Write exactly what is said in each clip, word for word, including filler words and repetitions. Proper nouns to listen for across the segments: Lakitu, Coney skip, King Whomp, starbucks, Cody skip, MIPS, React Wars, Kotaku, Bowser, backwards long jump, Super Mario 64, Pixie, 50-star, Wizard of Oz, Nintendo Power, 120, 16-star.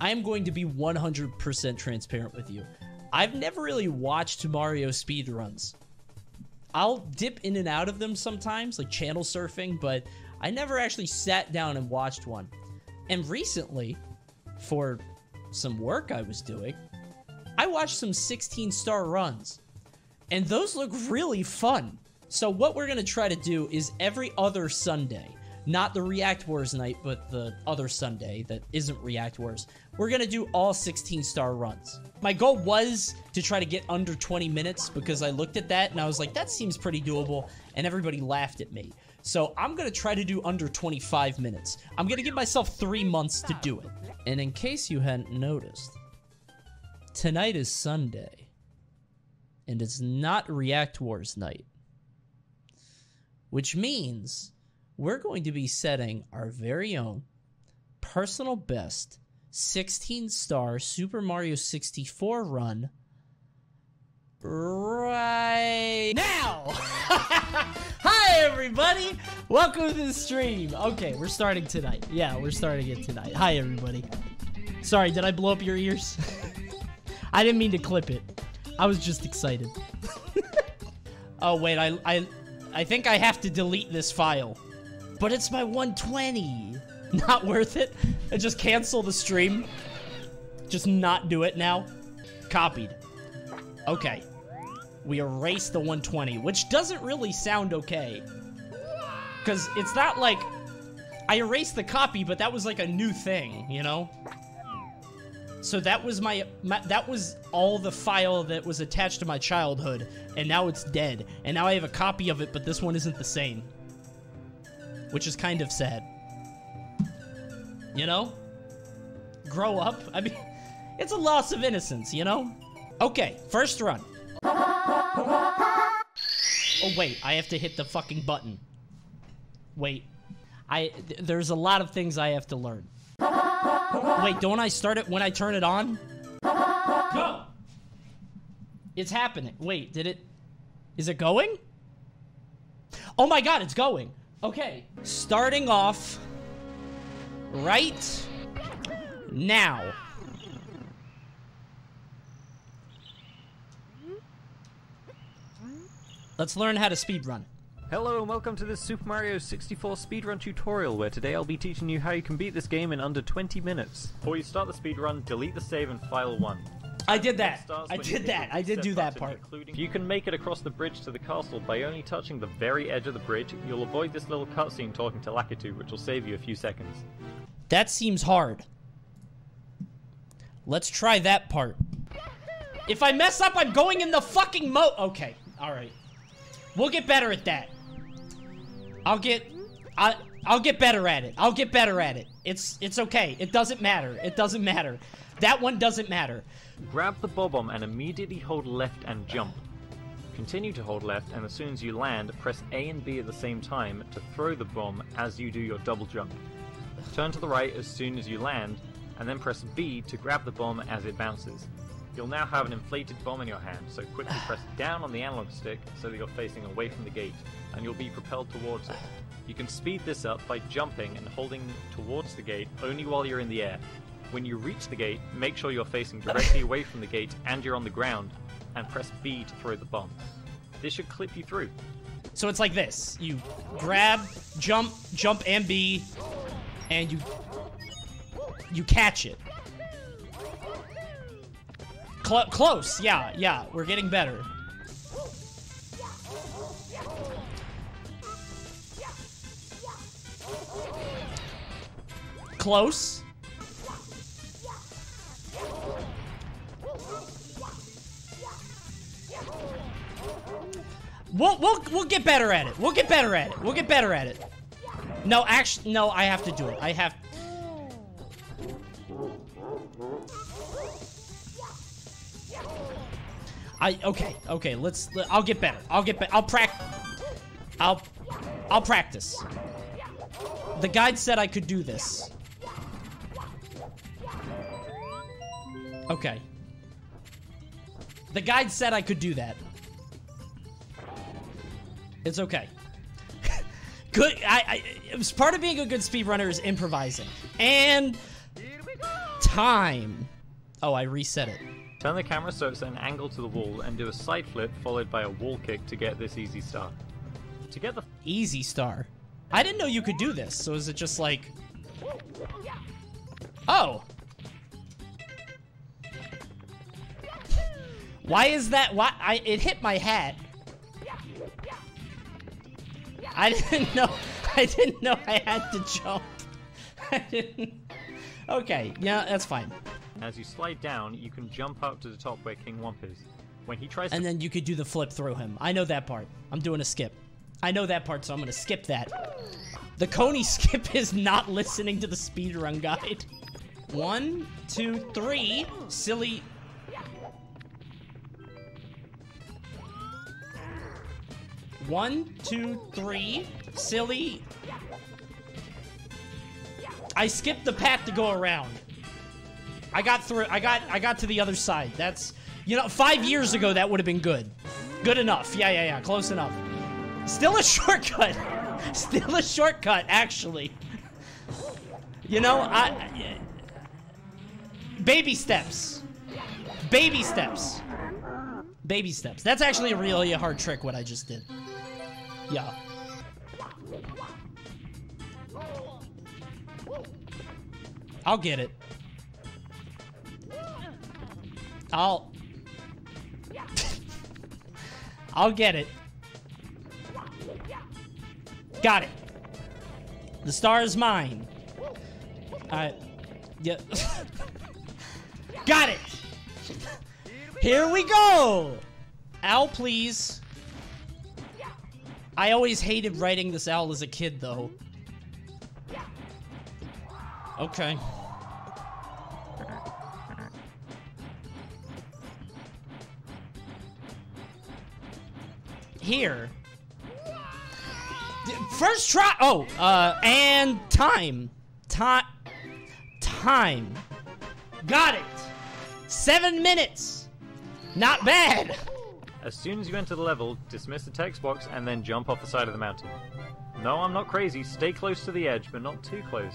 I'm going to be one hundred percent transparent with you. I've never really watched Mario speedruns. I'll dip in and out of them sometimes, like channel surfing, but I never actually sat down and watched one. And recently, for some work I was doing, I watched some sixteen star runs. And those look really fun. So what we're going to try to do is every other Sunday, not the React Wars night, but the other Sunday that isn't React Wars, we're going to do all sixteen star runs. My goal was to try to get under twenty minutes because I looked at that and I was like, that seems pretty doable. And everybody laughed at me. So I'm going to try to do under twenty-five minutes. I'm going to give myself three months to do it. And in case you hadn't noticed, tonight is Sunday. And it's not React Wars night. Which means we're going to be setting our very own personal best sixteen star Super Mario sixty-four run right now. Hi, everybody. Welcome to the stream. Okay, we're starting tonight. Yeah, we're starting it tonight. Hi, everybody. Sorry, did I blow up your ears? I didn't mean to clip it. I was just excited. Oh, wait, I... I I think I have to delete this file. But it's my one twenty. Not worth it. I just cancel the stream. Just not do it now. Copied. Okay. We erase the one twenty, which doesn't really sound okay. Because it's not like... I erased the copy, but that was like a new thing, you know? So that was my, my, that was all the file that was attached to my childhood, and now it's dead. And now I have a copy of it, but this one isn't the same. Which is kind of sad. You know? Grow up. I mean, it's a loss of innocence, you know? Okay, first run. Oh, wait, I have to hit the fucking button. Wait. I, th- there's a lot of things I have to learn. Wait, don't I start it when I turn it on? Go! It's happening. Wait, did it... Is it going? Oh my god, it's going! Okay, starting off... right... now. Let's learn how to speedrun. Hello and welcome to this Super Mario sixty-four speedrun tutorial, where today I'll be teaching you how you can beat this game in under twenty minutes. Before you start the speedrun, delete the save and file one. I did that! I did that! I did do that part. If you can make it across the bridge to the castle by only touching the very edge of the bridge, you'll avoid this little cutscene talking to Lakitu, which will save you a few seconds. That seems hard. Let's try that part. If I mess up, I'm going in the fucking mo- Okay, alright. We'll get better at that. I'll get, I, I'll get better at it. I'll get better at it. It's, it's okay. It doesn't matter. It doesn't matter. That one doesn't matter. Grab the bob-omb and immediately hold left and jump. Continue to hold left, and as soon as you land, press A and B at the same time to throw the bomb as you do your double jump. Turn to the right as soon as you land, and then press B to grab the bomb as it bounces. You'll now have an inflated bomb in your hand, so quickly press down on the analog stick so that you're facing away from the gate, and you'll be propelled towards it. You can speed this up by jumping and holding towards the gate only while you're in the air. When you reach the gate, make sure you're facing directly away from the gate and you're on the ground, and press B to throw the bomb. This should clip you through. So it's like this. You grab, jump, jump and B, and you, you catch it. Close, yeah, yeah, we're getting better. Close. We'll, we'll, we'll get better at it. We'll get better at it. We'll get better at it. No, actually, no, I have to do it. I have... I, okay, okay, let's, let, I'll get better. I'll get better. I'll practice. I'll, I'll practice. The guide said I could do this. Okay. The guide said I could do that. It's okay. Good, I, I, it was part of being a good speedrunner is improvising. And time. Oh, I reset it. Turn the camera so it's at an angle to the wall and do a side flip followed by a wall kick to get this easy star. To get the easy star. I didn't know you could do this, so is it just like... Oh! Why is that? Why? I, it hit my hat. I didn't know. I didn't know I had to jump. I didn't. Okay, yeah, that's fine. As you slide down, you can jump up to the top where King Whomp is. When he tries to- And then you could do the flip through him. I know that part. I'm doing a skip. I know that part, so I'm gonna skip that. The Coney skip is not listening to the speedrun guide. One, two, three, silly- One, two, three, silly. I skipped the path to go around. I got through, I got, I got to the other side. That's, you know, five years ago that would have been good. Good enough, yeah, yeah, yeah, close enough. Still a shortcut, still a shortcut, actually. You know, I, baby steps, baby steps, baby steps. That's actually a really hard trick, what I just did. Yeah. I'll get it. I'll... I'll get it. Got it. The star is mine. Alright. Yeah. Got it! Here we go! Owl, please. I always hated writing this owl as a kid, though. Okay. Here. First try. Oh, uh, and time. Time. Time. Got it. Seven minutes. Not bad. As soon as you enter the level, dismiss the text box and then jump off the side of the mountain. No, I'm not crazy. Stay close to the edge, but not too close.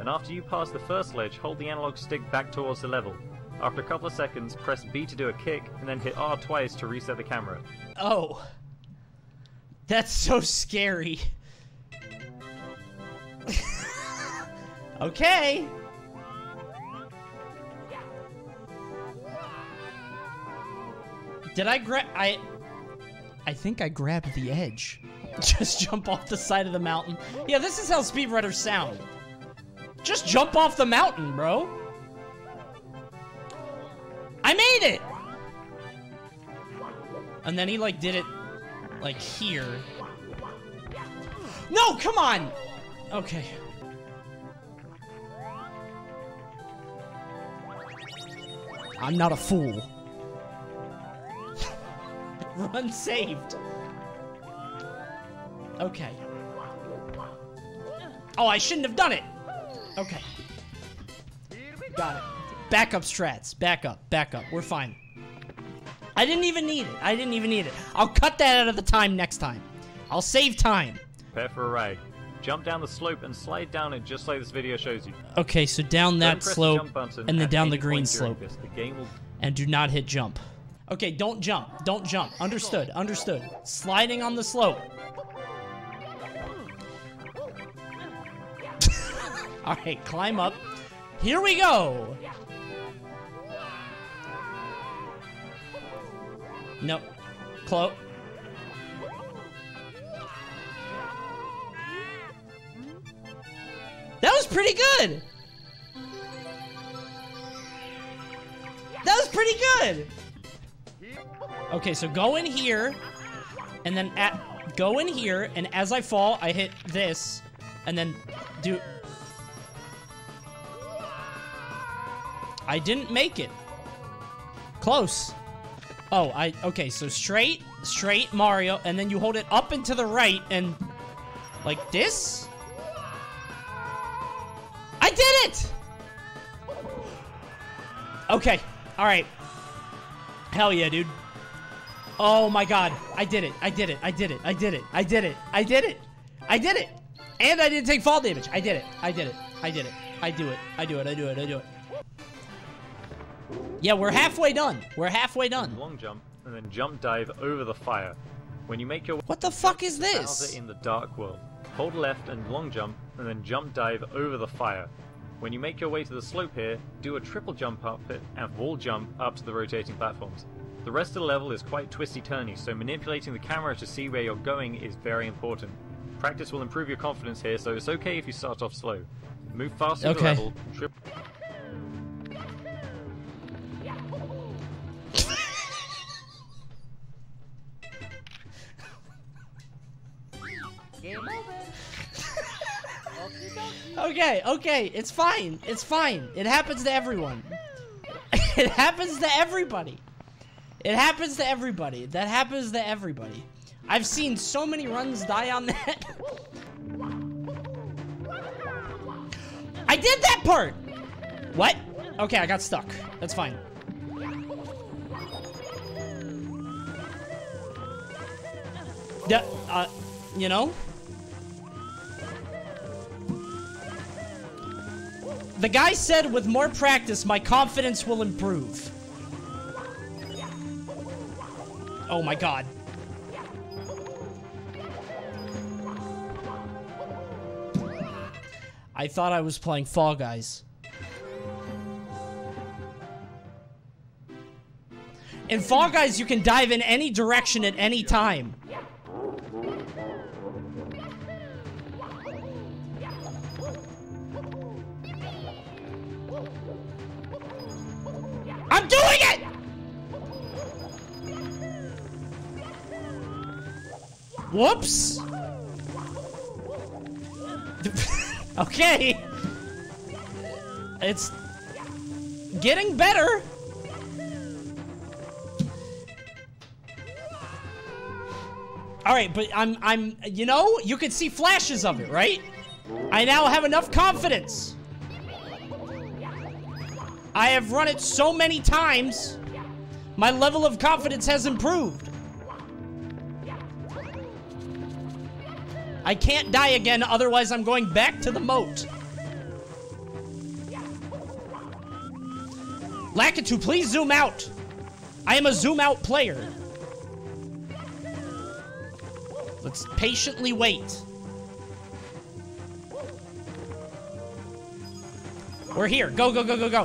And after you pass the first ledge, hold the analog stick back towards the level. After a couple of seconds, press B to do a kick, and then hit R twice to reset the camera. Oh. That's so scary. Okay. Did I grab... I... I think I grabbed the edge. Just jump off the side of the mountain. Yeah, this is how speedrunners sound. Just jump off the mountain, bro. I made it! And then he, like, did it, like, here. No, come on! Okay. I'm not a fool. Run saved. Okay. Oh, I shouldn't have done it! Okay. Got it. Backup strats. Backup. Backup. We're fine. I didn't even need it. I didn't even need it. I'll cut that out of the time next time. I'll save time. Prepare for a ride. Jump down the slope and slide down it just like this video shows you. Okay, so down that slope the and then down the green slope. This, the game will... And do not hit jump. Okay, don't jump. Don't jump. Understood. Understood. Sliding on the slope. All right, climb up. Here we go. Nope. Close. That was pretty good. That was pretty good. Okay, so go in here, and then at, go in here, and as I fall, I hit this, and then do... I didn't make it. Close. Oh, I... Okay, so straight, straight Mario, and then you hold it up and to the right, and... Like this? I did it! Okay, alright. Hell yeah, dude. Oh my god. I did it. I did it. I did it. I did it. I did it. I did it. I did it. And I didn't take fall damage. I did it. I did it. I did it. I did it. I do it. I do it. I do it. I do it. Yeah, we're halfway done. We're halfway done. Long jump, and then jump dive over the fire. When you make your what the fuck is this? Bowser in the dark world. Hold left and long jump, and then jump dive over the fire. When you make your way to the slope here, do a triple jump up it and wall jump up to the rotating platforms. The rest of the level is quite twisty-turny, so manipulating the camera to see where you're going is very important. Practice will improve your confidence here, so it's okay if you start off slow. Move fast through okay. the level, trip... Game over. Okay, okay, it's fine, it's fine. It happens to everyone. It happens to everybody. It happens to everybody. That happens to everybody. I've seen so many runs die on that. I did that part! What? Okay, I got stuck. That's fine. D- uh, you know? The guy said with more practice, my confidence will improve. Oh my god. I thought I was playing Fall Guys. In Fall Guys, you can dive in any direction at any time. I'm doing it! Whoops! Okay! It's... getting better! Alright, but I'm- I'm- you know, you can see flashes of it, right? I now have enough confidence! I have run it so many times, my level of confidence has improved. I can't die again, otherwise I'm going back to the moat. Lakitu, please zoom out. I am a zoom out player. Let's patiently wait. We're here. Go, go, go, go, go.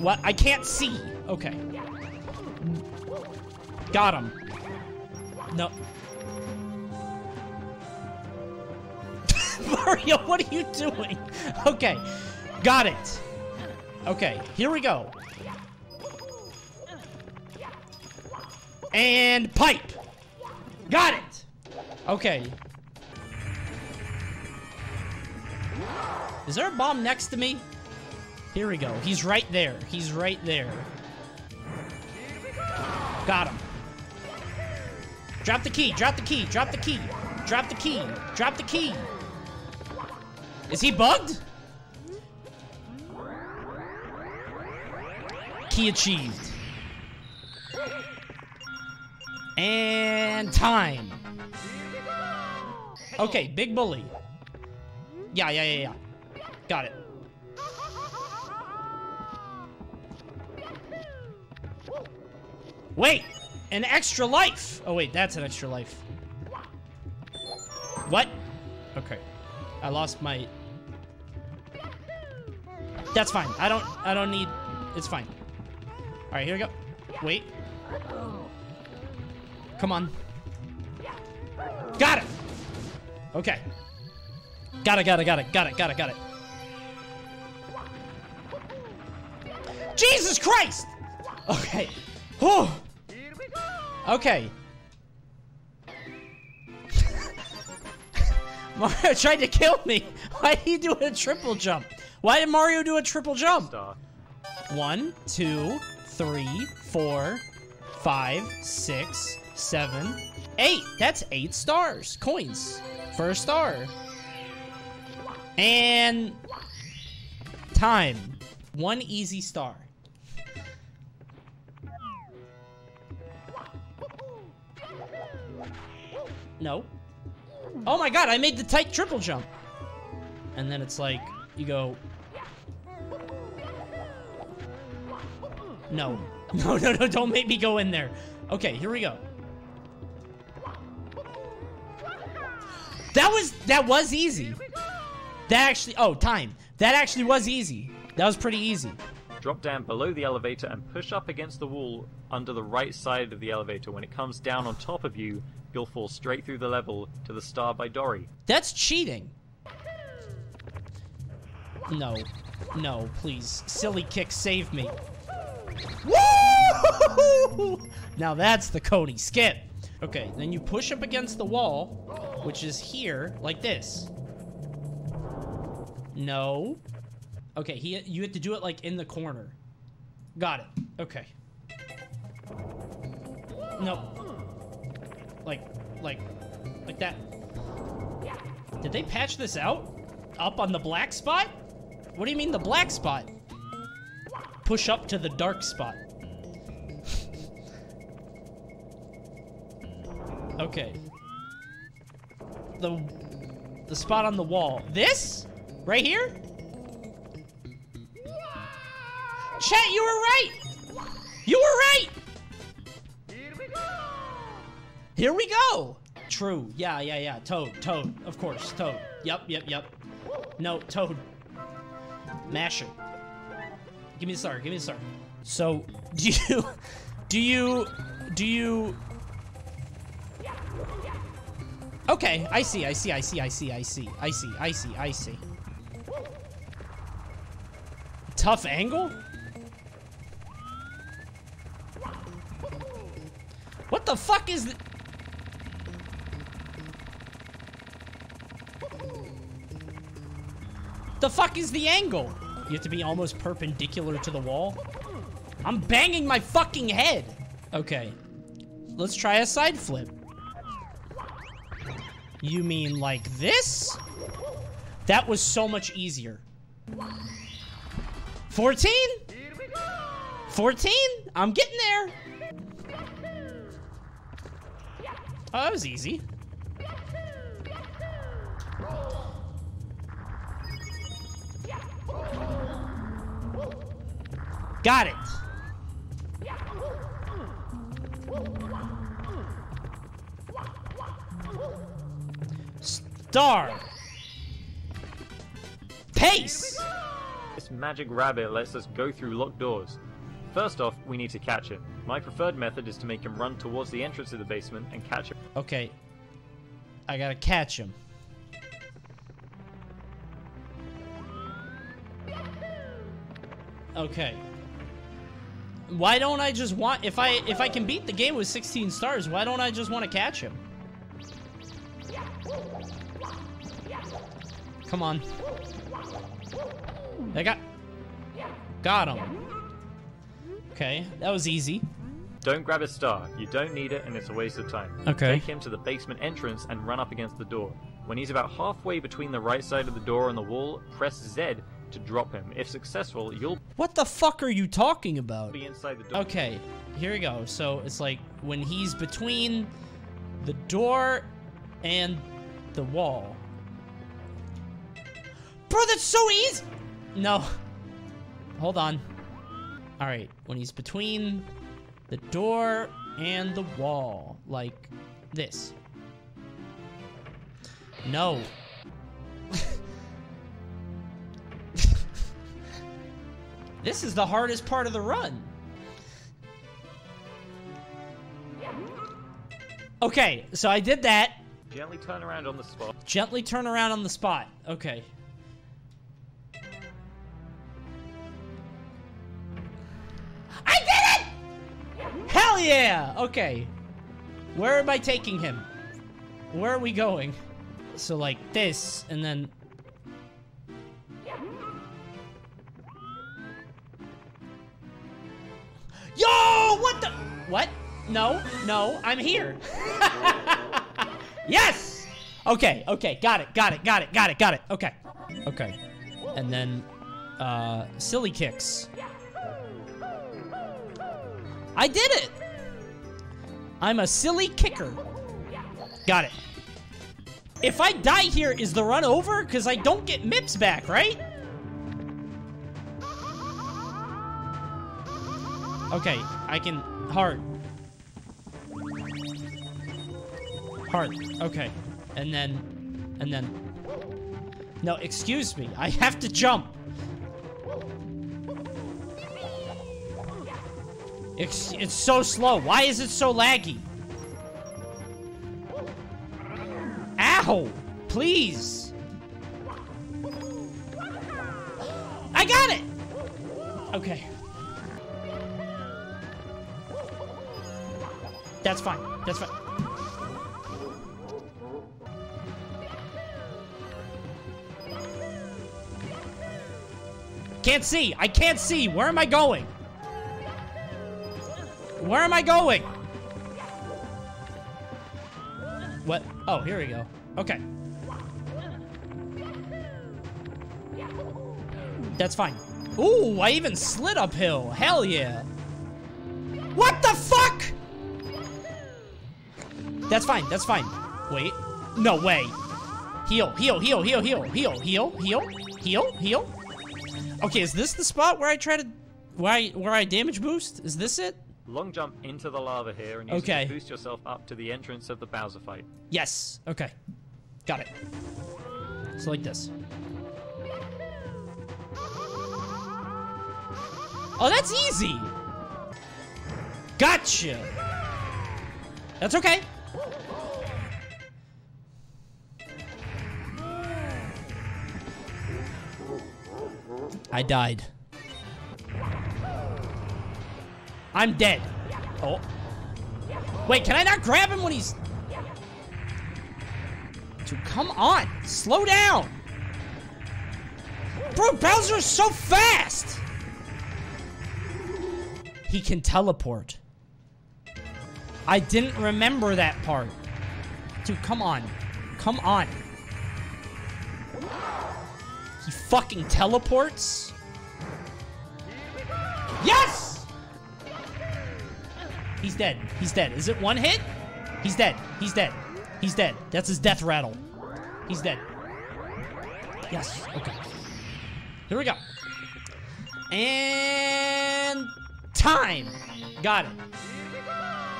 What? I can't see. Okay. Got him. No. Mario, what are you doing? Okay. Got it. Okay, here we go. And pipe. Got it. Okay. Is there a bomb next to me? Here we go. He's right there. He's right there. Got him. Drop the key, drop the key, drop the key, drop the key, drop the key. Is he bugged? Key achieved. And time. Okay, big bully. Yeah, yeah, yeah, yeah. Got it. Wait! An extra life! Oh wait, that's an extra life. What? Okay. I lost my... That's fine. I don't... I don't need... It's fine. Alright, here we go. Wait. Come on. Got it! Okay. Got it, got it, got it, got it, got it, got it. Jesus Christ! Okay. Whew! Okay. Mario tried to kill me. Why did he do a triple jump? Why did Mario do a triple jump? One, two, three, four, five, six, seven, eight. That's eight stars. Coins. First star. And... time. One easy star. No. Oh my god, I made the tight triple jump. And then it's like, you go... No. No, no, no, don't make me go in there. Okay, here we go. That was, that was easy. That actually, oh, time. That actually was easy. That was pretty easy. Drop down below the elevator and push up against the wall under the right side of the elevator. When it comes down on top of you, you'll fall straight through the level to the star by Dory. That's cheating. No. No, please. Silly kick, save me. Woo! Now that's the Cody skip. Okay, then you push up against the wall, which is here, like this. No. Okay, he, you have to do it, like, in the corner. Got it. Okay. No. Like, like, like that. Did they patch this out? Up on the black spot? What do you mean the black spot? Push up to the dark spot. Okay. The, the spot on the wall. This? Right here? Chat, you were right! You were right! Here we go! Here we go! True. Yeah, yeah, yeah. Toad, Toad. Of course, Toad. Yep, yep, yep. No, Toad. Masher. Give me the star, give me the star. So, do you... Do you... Do you... Okay, I see, I see, I see, I see, I see, I see, I see, I see. Tough angle? What the fuck is th- The fuck is the angle? You have to be almost perpendicular to the wall. I'm banging my fucking head. Okay. Let's try a side flip. You mean like this? That was so much easier. fourteen? fourteen? I'm getting there. Oh, that was easy. Got it. Star. Pace. This magic rabbit lets us go through locked doors. First off, we need to catch him. My preferred method is to make him run towards the entrance of the basement and catch him. Okay. I gotta catch him. Okay. Why don't I just want... If I if I can beat the game with sixteen stars, why don't I just want to catch him? Come on. I got... Got him. Okay, that was easy. Don't grab his star. You don't need it and it's a waste of time. Okay. Take him to the basement entrance and run up against the door. When he's about halfway between the right side of the door and the wall, press Z to drop him. If successful, you'll... What the fuck are you talking about? Be inside the door. Okay, here we go. So it's like when he's between the door and the wall. Bro, that's so easy! No. Hold on. All right, when he's between the door and the wall, like this. No. This is the hardest part of the run. Okay, so I did that. Gently turn around on the spot. Gently turn around on the spot. Okay. I did it! Hell yeah! Okay. Where am I taking him? Where are we going? So like this, and then... Yo! What the... What? No, no, I'm here. Yes! Okay, okay, got it, got it, got it, got it, got it. Okay, okay. And then, uh, silly kicks. I did it! I'm a silly kicker. Got it. If I die here, is the run over? Because I don't get MIPS back, right? Okay, I can... Hard. Hard. Okay. And then... And then... No, excuse me. I have to jump. It's, it's so slow. Why is it so laggy? Ow! Please! I got it! Okay. That's fine. That's fine. Can't see! I can't see! Where am I going? Where am I going? What? Oh, here we go. Okay. That's fine. Ooh, I even slid uphill. Hell yeah. What the fuck? That's fine. That's fine. Wait. No way. Heal, heal, heal, heal, heal, heal, heal, heal, heal, heal. Okay, is this the spot where I try to... Where I, where I damage boost? Is this it? Long jump into the lava here and you okay. Boost yourself up to the entrance of the Bowser fight. Yes. Okay. Got it. So like this. Oh, that's easy. Gotcha. That's okay. I died. I'm dead. Oh. Wait, can I not grab him when he's... Dude, come on. Slow down. Bro, Bowser is so fast. He can teleport. I didn't remember that part. Dude, come on. Come on. He fucking teleports? Yes! He's dead. He's dead. Is it one hit? He's dead. He's dead. He's dead. That's his death rattle. He's dead. Yes. Okay. Here we go. And... Time. Got it.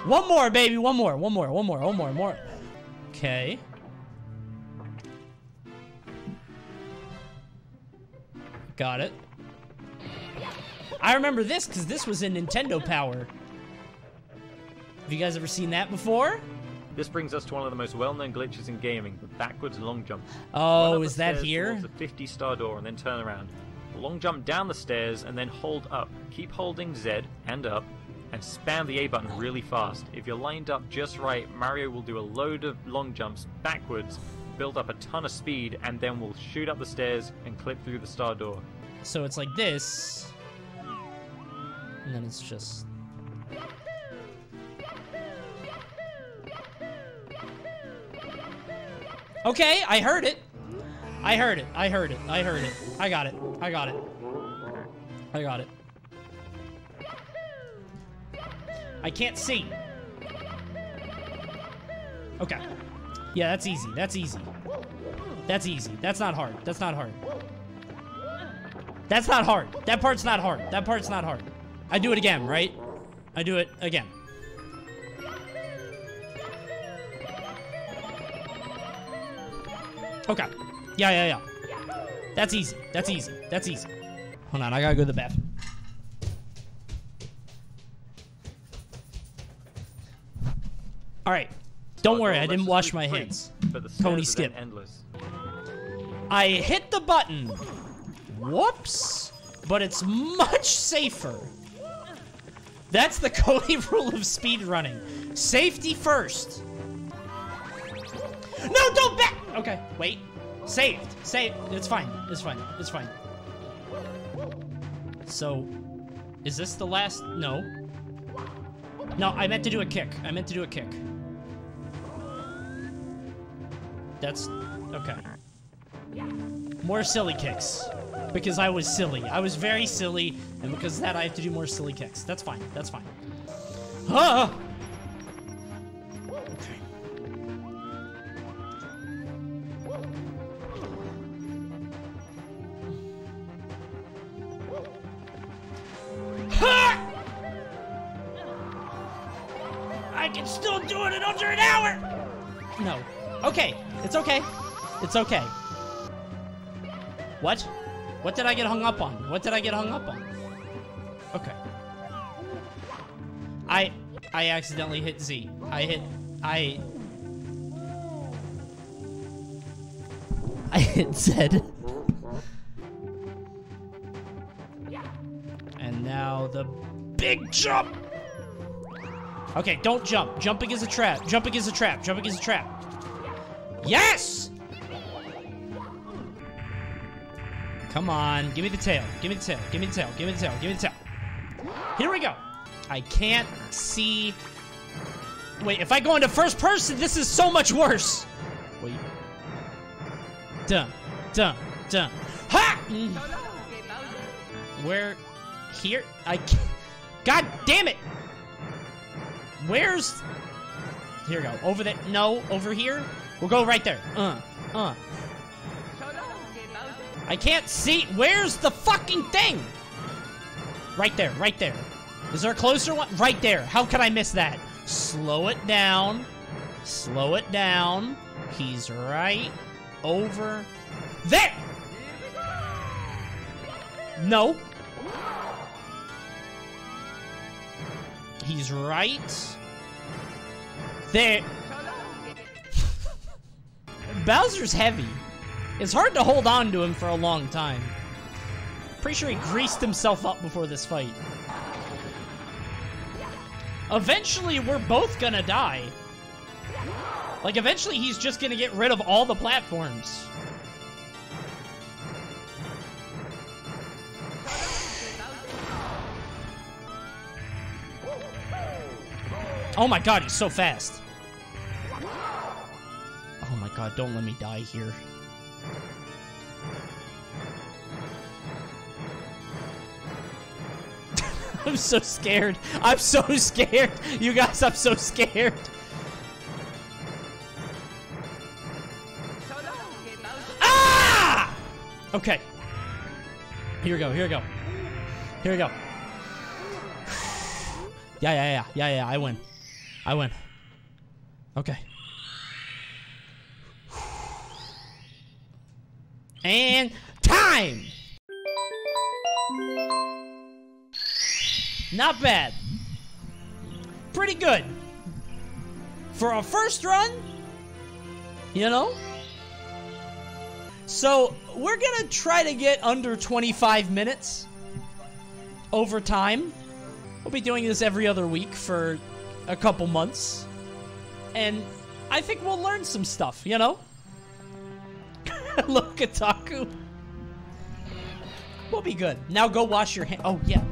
One more, baby. One more. One more. One more. One more. More. Okay. Got it. I remember this because this was in Nintendo Power. Have you guys ever seen that before? This brings us to one of the most well-known glitches in gaming, the backwards long jump. Oh, is that here? There's a fifty-star door and then turn around. Long jump down the stairs and then hold up. Keep holding Z and up and spam the A button really fast. If you're lined up just right, Mario will do a load of long jumps backwards, build up a ton of speed, and then we'll shoot up the stairs and clip through the star door. So it's like this. And then it's just... Okay, I heard it. I heard it. I heard it. I heard it. I got it. I got it. I got it. I can't see. Okay. Yeah, that's easy. That's easy. That's easy. That's not hard. That's not hard. That's not hard. That part's not hard. That part's not hard. I do it again, right? I do it again. Okay. Yeah, yeah, yeah. That's easy. That's easy. That's easy. Hold on, I gotta go to the bathroom. Alright. Don't worry, I didn't wash my hands. Coney skip. I hit the button. Whoops. But it's much safer. That's the Coney rule of speedrunning. Safety first. No, don't back! Okay, wait. Saved. Saved. It's fine. It's fine. It's fine. So, is this the last? No. No, I meant to do a kick. I meant to do a kick. That's... Okay. More silly kicks. Because I was silly. I was very silly, and because of that, I have to do more silly kicks. That's fine. That's fine. Ah! can still do it in under an hour! No. Okay. It's okay. It's okay. What? What did I get hung up on? What did I get hung up on? Okay. I... I accidentally hit Z. I hit... I... I hit Z. And now the big jump! Okay, don't jump. Jumping is a trap. Jumping is a trap. Jumping is a trap. Yes! Come on. Give me the tail. Give me the tail. Give me the tail. Give me the tail. Give me the tail. Here we go. I can't see... Wait, if I go into first person, this is so much worse. Wait. Dun. Dun. Dun. Ha! Where? Here? I can't... God damn it! Where's... Here we go. Over there. No, over here. We'll go right there. Uh, uh. I can't see. Where's the fucking thing? Right there, right there. Is there a closer one? Right there. How could I miss that? Slow it down. Slow it down. He's right over there. No. He's right there. Bowser's heavy. It's hard to hold on to him for a long time. Pretty sure he greased himself up before this fight. Eventually, we're both gonna die. Like, eventually, he's just gonna get rid of all the platforms. Oh my god, he's so fast. Oh my god, don't let me die here. I'm so scared. I'm so scared. You guys, I'm so scared. Ah! Okay. Here we go, here we go. Here we go. Yeah, yeah, yeah, yeah, yeah, I win. I win. Okay. And time! Not bad. Pretty good. For a first run, you know? So, we're gonna try to get under twenty-five minutes over time. We'll be doing this every other week for a couple months. And I think we'll learn some stuff, you know? Look, Kotaku. We'll be good. Now go wash your hands. Oh, yeah.